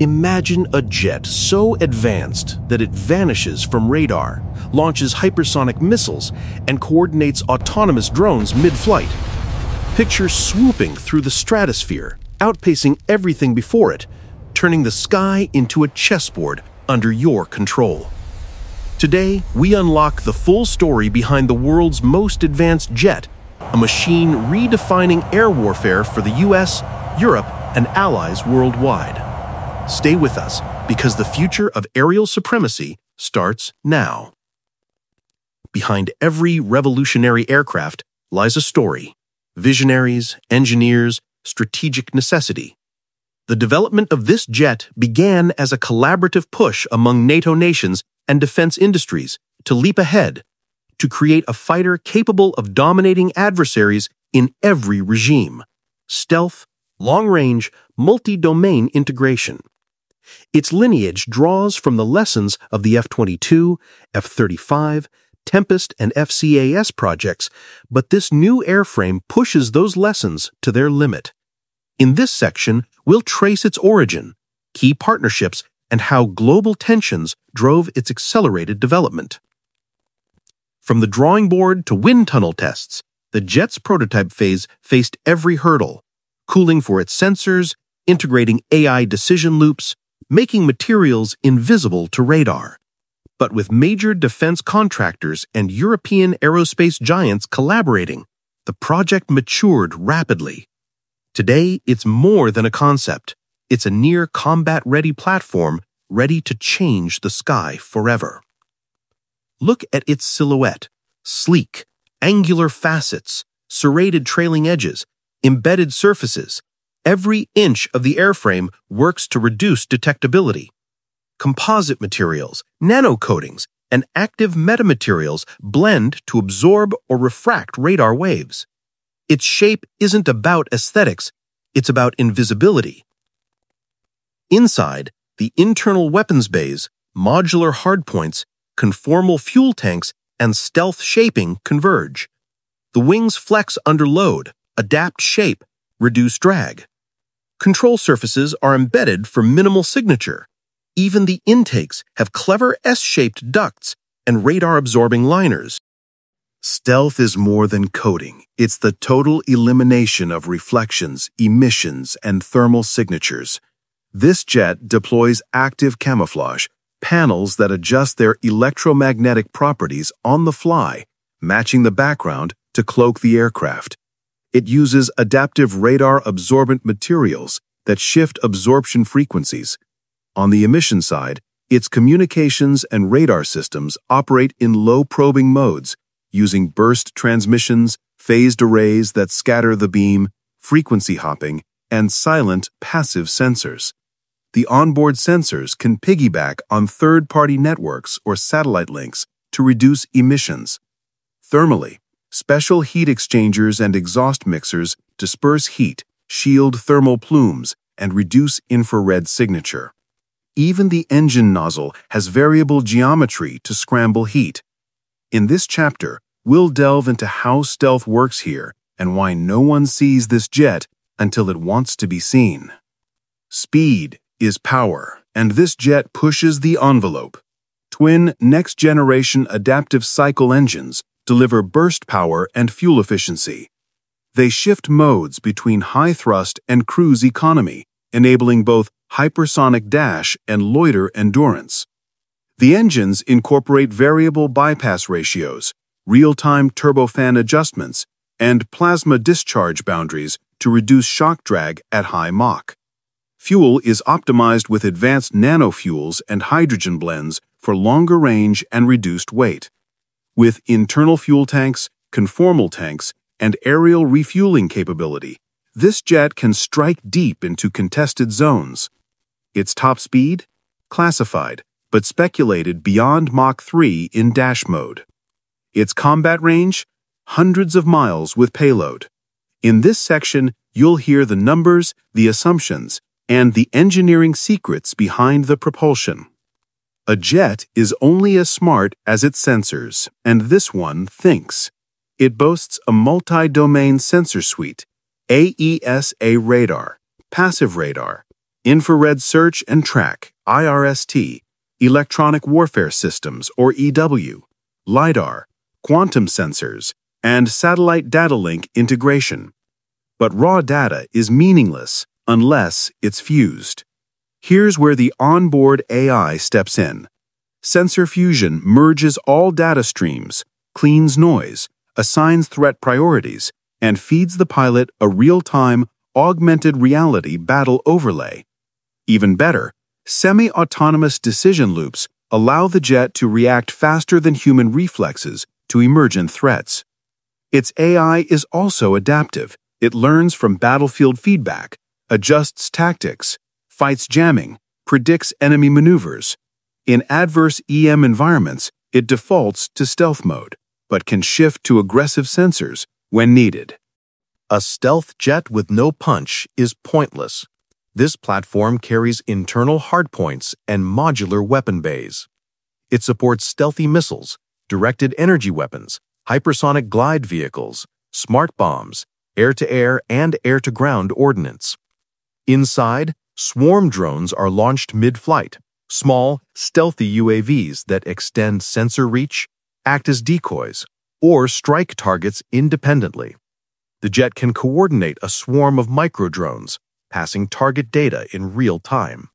Imagine a jet so advanced that it vanishes from radar, launches hypersonic missiles, and coordinates autonomous drones mid-flight. Picture swooping through the stratosphere, outpacing everything before it, turning the sky into a chessboard under your control. Today, we unlock the full story behind the world's most advanced jet, a machine redefining air warfare for the US, Europe, and allies worldwide. Stay with us, because the future of aerial supremacy starts now. Behind every revolutionary aircraft lies a story. Visionaries, engineers, strategic necessity. The development of this jet began as a collaborative push among NATO nations and defense industries to leap ahead, to create a fighter capable of dominating adversaries in every regime. Stealth, long-range, multi-domain integration. Its lineage draws from the lessons of the F-22, F-35, Tempest, and FCAS projects, but this new airframe pushes those lessons to their limit. In this section, we'll trace its origin, key partnerships, and how global tensions drove its accelerated development. From the drawing board to wind tunnel tests, the jet's prototype phase faced every hurdle, cooling for its sensors, integrating AI decision loops, making materials invisible to radar. But with major defense contractors and European aerospace giants collaborating, the project matured rapidly. Today, it's more than a concept. It's a near-combat-ready platform ready to change the sky forever. Look at its silhouette. Sleek, angular facets, serrated trailing edges, embedded surfaces. Every inch of the airframe works to reduce detectability. Composite materials, nanocoatings, and active metamaterials blend to absorb or refract radar waves. Its shape isn't about aesthetics, it's about invisibility. Inside, the internal weapons bays, modular hardpoints, conformal fuel tanks, and stealth shaping converge. The wings flex under load, adapt shape, reduce drag. Control surfaces are embedded for minimal signature. Even the intakes have clever S-shaped ducts and radar-absorbing liners. Stealth is more than coating. It's the total elimination of reflections, emissions, and thermal signatures. This jet deploys active camouflage, panels that adjust their electromagnetic properties on the fly, matching the background to cloak the aircraft. It uses adaptive radar-absorbent materials that shift absorption frequencies. On the emission side, its communications and radar systems operate in low probing modes, using burst transmissions, phased arrays that scatter the beam, frequency hopping, and silent passive sensors. The onboard sensors can piggyback on third-party networks or satellite links to reduce emissions. Thermally, special heat exchangers and exhaust mixers disperse heat, shield thermal plumes, and reduce infrared signature. Even the engine nozzle has variable geometry to scramble heat. In this chapter, we'll delve into how stealth works here and why no one sees this jet until it wants to be seen. Speed is power, and this jet pushes the envelope. Twin next-generation adaptive cycle engines deliver burst power and fuel efficiency. They shift modes between high thrust and cruise economy, enabling both hypersonic dash and loiter endurance. The engines incorporate variable bypass ratios, real-time turbofan adjustments, and plasma discharge boundaries to reduce shock drag at high Mach. Fuel is optimized with advanced nanofuels and hydrogen blends for longer range and reduced weight. With internal fuel tanks, conformal tanks, and aerial refueling capability, this jet can strike deep into contested zones. Its top speed? Classified, but speculated beyond Mach 3 in dash mode. Its combat range? Hundreds of miles with payload. In this section, you'll hear the numbers, the assumptions, and the engineering secrets behind the propulsion. A jet is only as smart as its sensors, and this one thinks. It boasts a multi-domain sensor suite, AESA radar, passive radar, infrared search and track, IRST, electronic warfare systems, or EW, LIDAR, quantum sensors, and satellite data link integration. But raw data is meaningless unless it's fused. Here's where the onboard AI steps in. Sensor fusion merges all data streams, cleans noise, assigns threat priorities, and feeds the pilot a real-time, augmented reality battle overlay. Even better, semi-autonomous decision loops allow the jet to react faster than human reflexes to emergent threats. Its AI is also adaptive. It learns from battlefield feedback, adjusts tactics, fights jamming, predicts enemy maneuvers. In adverse EM environments, it defaults to stealth mode, but can shift to aggressive sensors when needed. A stealth jet with no punch is pointless. This platform carries internal hardpoints and modular weapon bays. It supports stealthy missiles, directed energy weapons, hypersonic glide vehicles, smart bombs, air-to-air and air-to-ground ordnance. Inside, swarm drones are launched mid-flight, small, stealthy UAVs that extend sensor reach, act as decoys, or strike targets independently. The jet can coordinate a swarm of microdrones, passing target data in real time.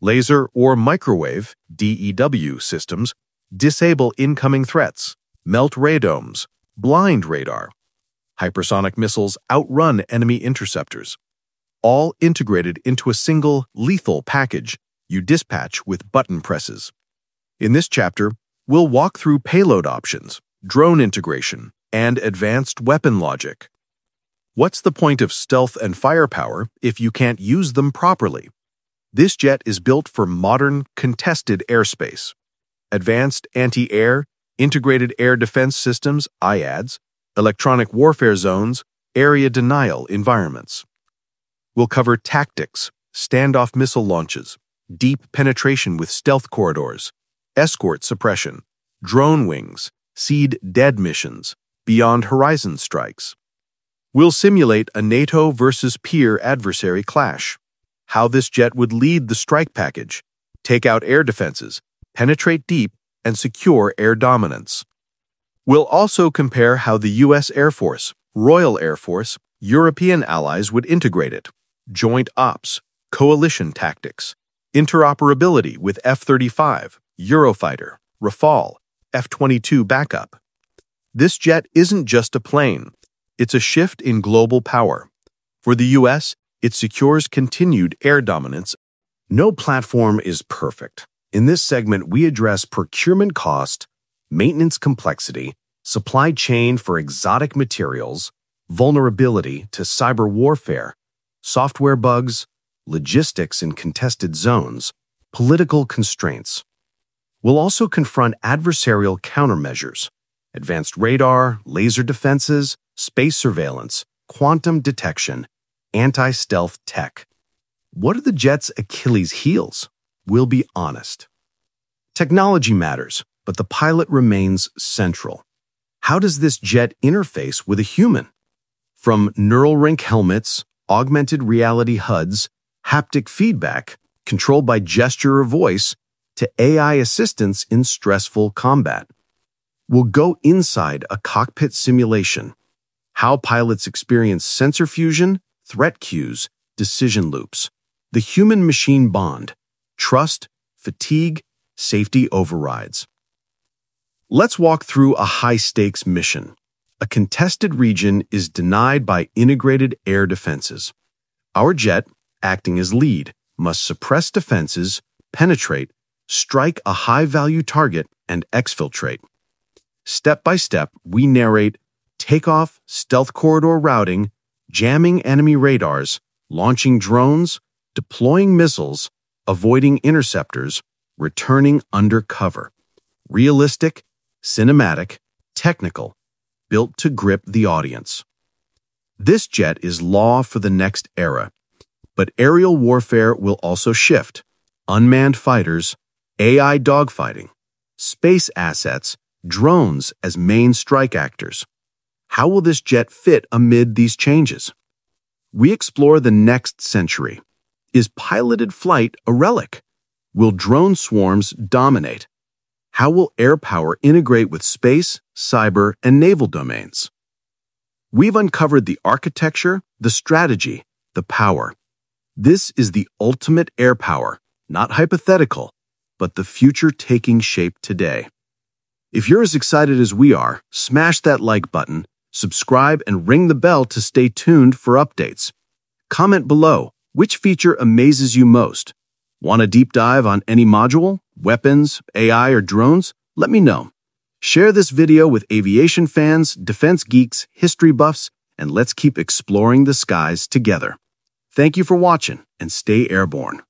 Laser or microwave (DEW) systems disable incoming threats, melt radomes, blind radar. Hypersonic missiles outrun enemy interceptors. All integrated into a single lethal package you dispatch with button presses. In this chapter, we'll walk through payload options, drone integration, and advanced weapon logic. What's the point of stealth and firepower if you can't use them properly? This jet is built for modern, contested airspace. Advanced anti-air, integrated air defense systems, IADS, electronic warfare zones, area denial environments. We'll cover tactics, standoff missile launches, deep penetration with stealth corridors, escort suppression, drone wings, seed dead missions, beyond horizon strikes. We'll simulate a NATO versus peer adversary clash, how this jet would lead the strike package, take out air defenses, penetrate deep, and secure air dominance. We'll also compare how the U.S. Air Force, Royal Air Force, European allies would integrate it, joint ops, coalition tactics, interoperability with F-35, Eurofighter, Rafale, F-22 backup. This jet isn't just a plane. It's a shift in global power. For the U.S., it secures continued air dominance. No platform is perfect. In this segment, we address procurement cost, maintenance complexity, supply chain for exotic materials, vulnerability to cyber warfare, software bugs, logistics in contested zones, political constraints. We'll also confront adversarial countermeasures, advanced radar, laser defenses, space surveillance, quantum detection, anti-stealth tech. What are the jet's Achilles' heels? We'll be honest. Technology matters, but the pilot remains central. How does this jet interface with a human? From Neuralink helmets, augmented reality HUDs, haptic feedback, controlled by gesture or voice, to AI assistance in stressful combat. We'll go inside a cockpit simulation. How pilots experience sensor fusion, threat cues, decision loops, the human-machine bond, trust, fatigue, safety overrides. Let's walk through a high-stakes mission. A contested region is denied by integrated air defenses. Our jet, acting as lead, must suppress defenses, penetrate, strike a high-value target, and exfiltrate. Step by step, we narrate takeoff, stealth corridor routing, jamming enemy radars, launching drones, deploying missiles, avoiding interceptors, returning under cover. Realistic, cinematic, technical, built to grip the audience. This jet is law for the next era, but aerial warfare will also shift. Unmanned fighters, AI dogfighting, space assets, drones as main strike actors. How will this jet fit amid these changes? We explore the next century. Is piloted flight a relic? Will drone swarms dominate? How will air power integrate with space, cyber, and naval domains? We've uncovered the architecture, the strategy, the power. This is the ultimate air power, not hypothetical, but the future taking shape today. If you're as excited as we are, smash that like button, subscribe, and ring the bell to stay tuned for updates. Comment below, which feature amazes you most? Want a deep dive on any module, weapons, AI, or drones? Let me know. Share this video with aviation fans, defense geeks, history buffs, and let's keep exploring the skies together. Thank you for watching, and stay airborne.